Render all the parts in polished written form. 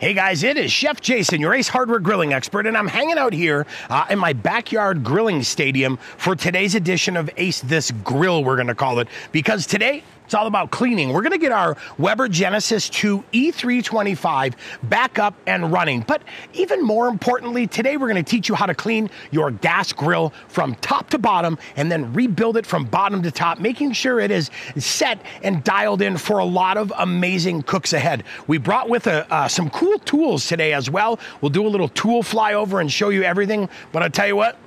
Hey guys, it is Chef Jason, your Ace Hardware grilling expert, and I'm hanging out here in my backyard grilling stadium for today's edition of Ace This Grill, we're gonna call it, because today, it's all about cleaning. We're gonna get our Weber Genesis II E325 back up and running. But even more importantly, today we're gonna teach you how to clean your gas grill from top to bottom and then rebuild it from bottom to top, making sure it is set and dialed in for a lot of amazing cooks ahead. We brought with some cool tools today as well. We'll do a little tool flyover and show you everything. But I'll tell you what,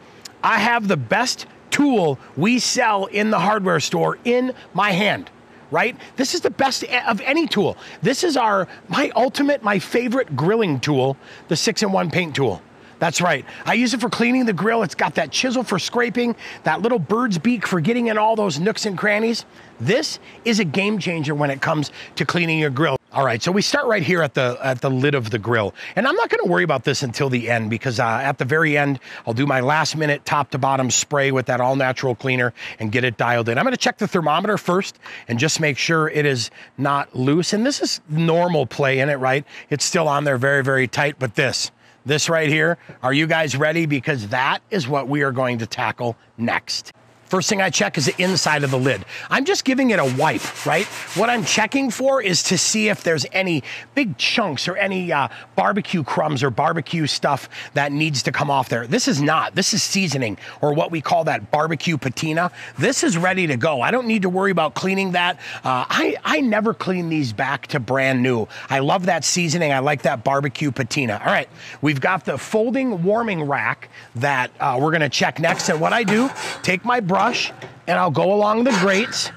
I have the best tool we sell in the hardware store in my hand. Right? This is the best of any tool. This is my favorite grilling tool, the 6-in-1 paint tool. That's right. I use it for cleaning the grill. It's got that chisel for scraping, that little bird's beak for getting in all those nooks and crannies. This is a game changer when it comes to cleaning your grill. All right, so we start right here at the lid of the grill. And I'm not gonna worry about this until the end because at the very end, I'll do my last minute top to bottom spray with that all natural cleaner and get it dialed in. I'm gonna check the thermometer first and just make sure it is not loose. And this is normal play in it, right? It's still on there very, very tight, but this right here, are you guys ready? Because that is what we are going to tackle next. First thing I check is the inside of the lid. I'm just giving it a wipe, right? What I'm checking for is to see if there's any big chunks or any barbecue crumbs or barbecue stuff that needs to come off there. This is not, this is seasoning or what we call that barbecue patina. This is ready to go. I don't need to worry about cleaning that. I never clean these back to brand new. I love that seasoning. I like that barbecue patina. All right, we've got the folding warming rack that we're gonna check next. And what I do, take my brush and I'll go along the grates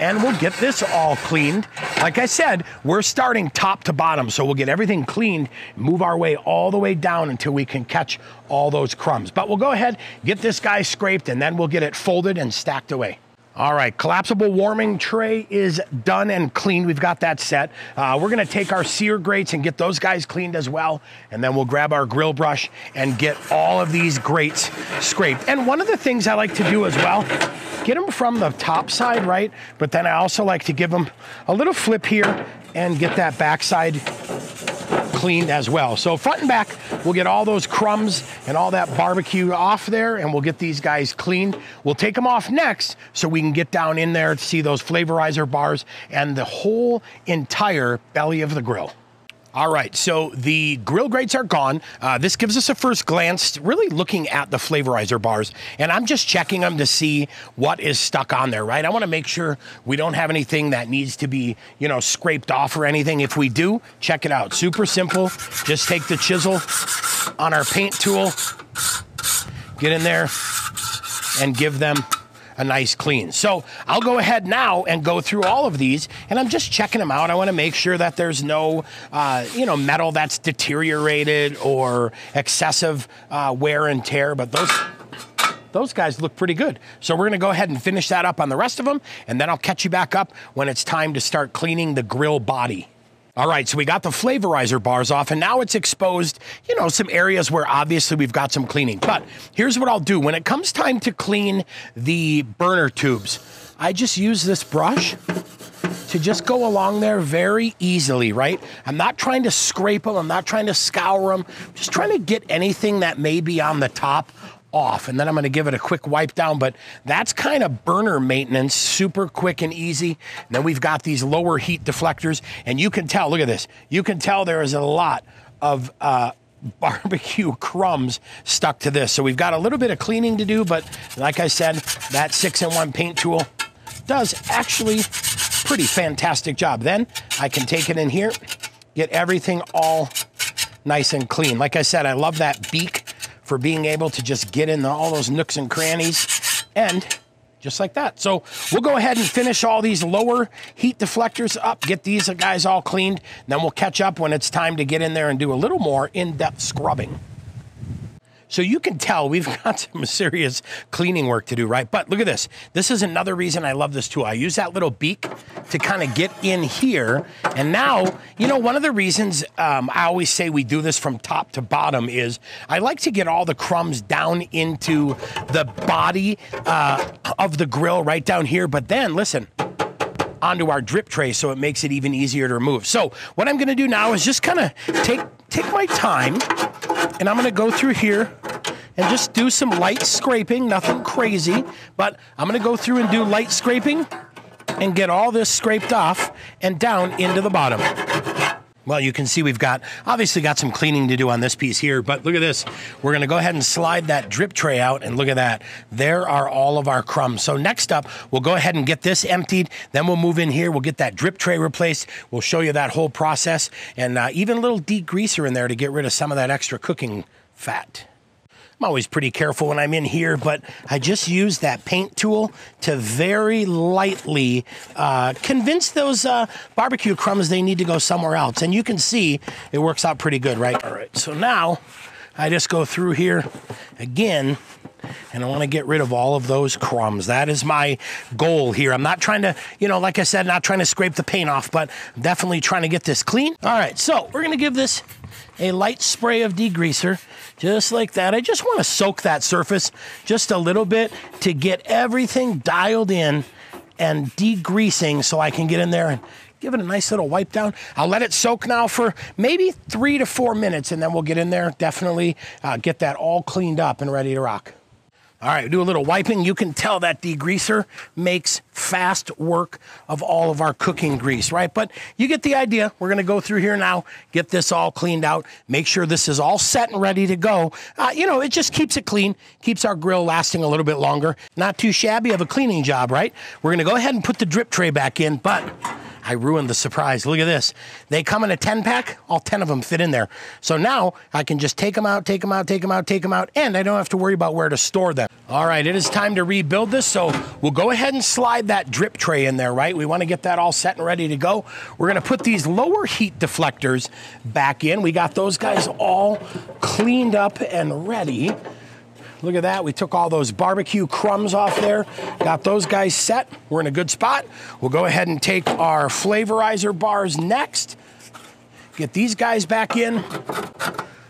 and we'll get this all cleaned. Like I said, we're starting top to bottom, so we'll get everything cleaned, move our way all the way down until we can catch all those crumbs. But we'll go ahead, get this guy scraped, and then we'll get it folded and stacked away. All right, collapsible warming tray is done and cleaned. We've got that set. We're gonna take our sear grates and get those guys cleaned as well. And then we'll grab our grill brush and get all of these grates scraped. And one of the things I like to do as well, get them from the top side, right? But then I also like to give them a little flip here and get that backside cleaned as well. So front and back, we'll get all those crumbs and all that barbecue off there and we'll get these guys cleaned. We'll take them off next so we can get down in there to see those flavorizer bars and the whole entire belly of the grill. All right, so the grill grates are gone. This gives us a first glance, really looking at the flavorizer bars, and I'm just checking them to see what is stuck on there, right? I wanna make sure we don't have anything that needs to be, you know, scraped off or anything. If we do, check it out, super simple. Just take the chisel on our paint tool, get in there and give them a nice clean. So I'll go ahead now and go through all of these and I'm just checking them out. I wanna make sure that there's no you know, metal that's deteriorated or excessive wear and tear, but those guys look pretty good. So we're gonna go ahead and finish that up on the rest of them and then I'll catch you back up when it's time to start cleaning the grill body. All right, so we got the flavorizer bars off and now it's exposed, you know, some areas where obviously we've got some cleaning. But here's what I'll do. When it comes time to clean the burner tubes, I just use this brush to just go along there very easily, right? I'm not trying to scrape them. I'm not trying to scour them. I'm just trying to get anything that may be on the top off. And then I'm gonna give it a quick wipe down, but that's kind of burner maintenance, super quick and easy. And then we've got these lower heat deflectors and you can tell, look at this, you can tell there is a lot of barbecue crumbs stuck to this. So we've got a little bit of cleaning to do, but like I said, that 6-in-1 paint tool does actually pretty fantastic job. Then I can take it in here, get everything all nice and clean. Like I said, I love that beak for being able to just get in all those nooks and crannies and just like that. So we'll go ahead and finish all these lower heat deflectors up, get these guys all cleaned, then we'll catch up when it's time to get in there and do a little more in-depth scrubbing. So you can tell we've got some serious cleaning work to do, right? But look at this. This is another reason I love this tool. I use that little beak to kind of get in here. And now, you know, one of the reasons I always say we do this from top to bottom is I like to get all the crumbs down into the body of the grill right down here. But then listen, onto our drip tray, so it makes it even easier to remove. So what I'm gonna do now is just kind of take my time, and I'm gonna go through here and just do some light scraping, nothing crazy, but I'm gonna go through and do light scraping and get all this scraped off and down into the bottom. Well, you can see we've got, obviously got some cleaning to do on this piece here, but look at this. We're gonna go ahead and slide that drip tray out, and look at that. There are all of our crumbs. So next up, we'll go ahead and get this emptied, then we'll move in here, we'll get that drip tray replaced, we'll show you that whole process, and even a little degreaser in there to get rid of some of that extra cooking fat. I'm always pretty careful when I'm in here, but I just use that paint tool to very lightly convince those barbecue crumbs they need to go somewhere else. And you can see it works out pretty good, right? All right, so now I just go through here again, and I want to get rid of all of those crumbs. That is my goal here. I'm not trying to, you know, like I said, not trying to scrape the paint off, but I'm definitely trying to get this clean. All right, so we're going to give this a light spray of degreaser, just like that. I just want to soak that surface just a little bit to get everything dialed in and degreasing, so I can get in there and give it a nice little wipe down. I'll let it soak now for maybe 3 to 4 minutes, and then we'll get in there, definitely get that all cleaned up and ready to rock. All right, do a little wiping. You can tell that degreaser makes fast work of all of our cooking grease, right? But you get the idea. We're gonna go through here now, get this all cleaned out, make sure this is all set and ready to go. You know, it just keeps it clean, keeps our grill lasting a little bit longer. Not too shabby of a cleaning job, right? We're gonna go ahead and put the drip tray back in, but I ruined the surprise. Look at this. They come in a 10-pack. All 10 of them fit in there. So now I can just take them out, take them out, take them out, take them out, and I don't have to worry about where to store them. All right, it is time to rebuild this, so we'll go ahead and slide that drip tray in there, right? We want to get that all set and ready to go. We're going to put these lower heat deflectors back in. We got those guys all cleaned up and ready. Look at that, we took all those barbecue crumbs off there, got those guys set, we're in a good spot. We'll go ahead and take our flavorizer bars next, get these guys back in.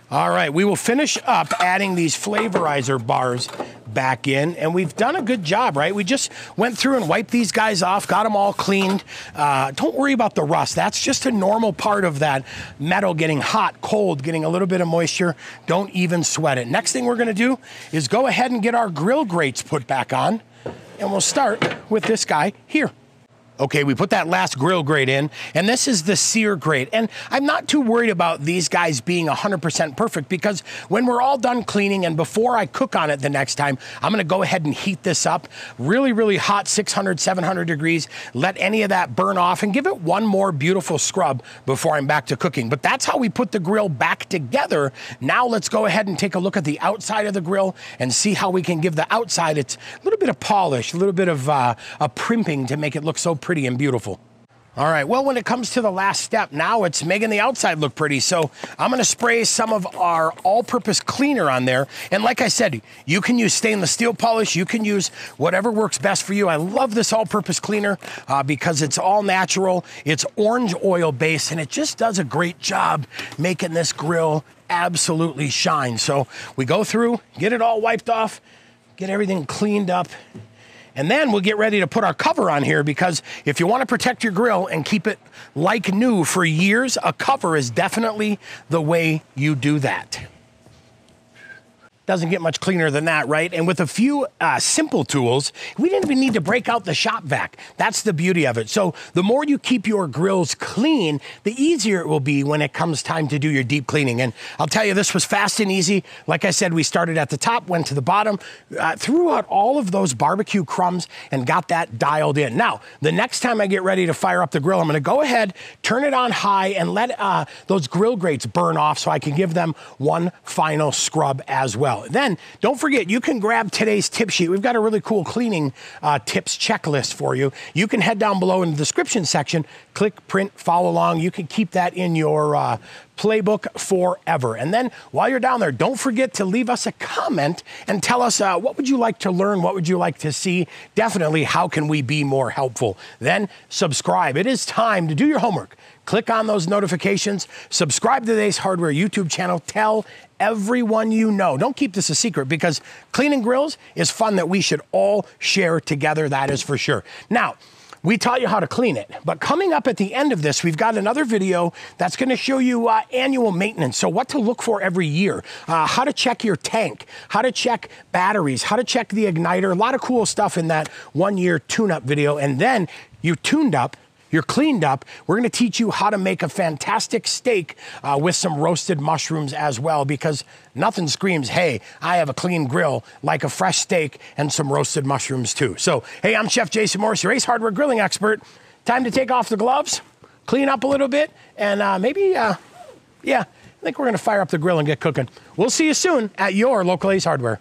All right, we will finish up adding these flavorizer bars back in, and we've done a good job, right? We just went through and wiped these guys off, got them all cleaned. Don't worry about the rust. That's just a normal part of that metal getting hot, cold, getting a little bit of moisture. Don't even sweat it. Next thing we're gonna do is go ahead and get our grill grates put back on, and we'll start with this guy here. Okay, we put that last grill grate in, and this is the sear grate. And I'm not too worried about these guys being 100% perfect, because when we're all done cleaning and before I cook on it the next time, I'm gonna go ahead and heat this up really, really hot, 600, 700 degrees, let any of that burn off and give it one more beautiful scrub before I'm back to cooking. But that's how we put the grill back together. Now let's go ahead and take a look at the outside of the grill and see how we can give the outside its a little bit of polish, a little bit of a primping to make it look so pretty and beautiful. All right, well, when it comes to the last step, now it's making the outside look pretty. So I'm gonna spray some of our all-purpose cleaner on there. And like I said, you can use stainless steel polish, you can use whatever works best for you. I love this all-purpose cleaner because it's all natural, it's orange oil based, and it just does a great job making this grill absolutely shine. So we go through, get it all wiped off, get everything cleaned up, and then we'll get ready to put our cover on here, because if you want to protect your grill and keep it like new for years, a cover is definitely the way you do that. Doesn't get much cleaner than that, right? And with a few simple tools, we didn't even need to break out the shop vac. That's the beauty of it. So the more you keep your grills clean, the easier it will be when it comes time to do your deep cleaning. And I'll tell you, this was fast and easy. Like I said, we started at the top, went to the bottom, threw out all of those barbecue crumbs and got that dialed in. Now, the next time I get ready to fire up the grill, I'm gonna go ahead, turn it on high, and let those grill grates burn off so I can give them one final scrub as well. Then don't forget, you can grab today's tip sheet. We've got a really cool cleaning tips checklist for you. You can head down below in the description section, click, print, follow along. You can keep that in your playbook forever. And then while you're down there, don't forget to leave us a comment and tell us what would you like to learn? What would you like to see? Definitely, how can we be more helpful? Then subscribe. It is time to do your homework. Click on those notifications, subscribe to the Ace Hardware YouTube channel, tell everyone you know. Don't keep this a secret, because cleaning grills is fun that we should all share together, that is for sure. Now, we taught you how to clean it. But coming up at the end of this, we've got another video that's gonna show you annual maintenance. So what to look for every year, how to check your tank, how to check batteries, how to check the igniter, a lot of cool stuff in that 1 year tune-up video. And then you tuned up, you're cleaned up. We're gonna teach you how to make a fantastic steak with some roasted mushrooms as well, because nothing screams, hey, I have a clean grill like a fresh steak and some roasted mushrooms too. So, hey, I'm Chef Jason Morris, your Ace Hardware grilling expert. Time to take off the gloves, clean up a little bit, and yeah, I think we're gonna fire up the grill and get cooking. We'll see you soon at your local Ace Hardware.